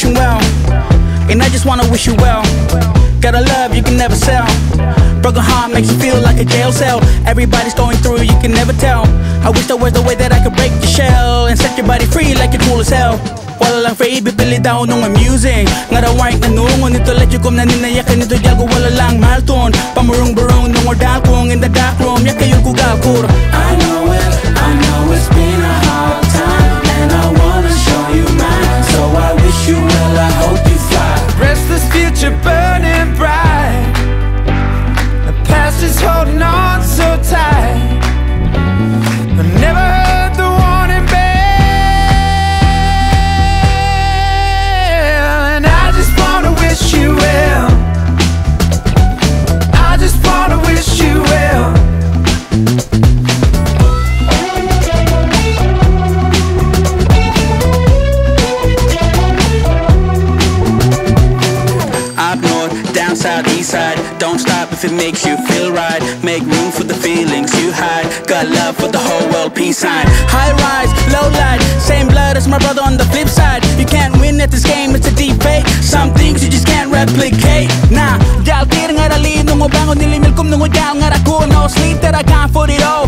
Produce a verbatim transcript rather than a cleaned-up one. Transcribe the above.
wishing well, and I just wanna wish you well. Got a love you can never sell. Broken heart makes you feel like a jail cell. Everybody's going through, you can never tell. I wish there was a way that I could break your shell and set your body free like you're cool as hell. Wala lang faibibilidad o nung amusing. Nga raw ay nanungon ito letyukom na ninayakan ito yalgo wala lang malton. Pamurong-burong nung ordal kong in the dark room yaka yung kugal kur. I know it, I know it's been a hard time, and I wanna show you mine. So I wish you well, I hope you fly. Rest this future burning bright, the past is holding on so tight. I never heard the warning bell, and I just wanna wish you well. I just wanna wish you well. South, east side, don't stop if it makes you feel right. Make room for the feelings you hide. Got love for the whole world, peace sign. High rise, low light, same blood as my brother on the flip side. You can't win at this game, it's a debate. Some things you just can't replicate. Nah, dal tir nga rali nung obango nilimil kum nung udal nga rako. No sleep that I can't put it all.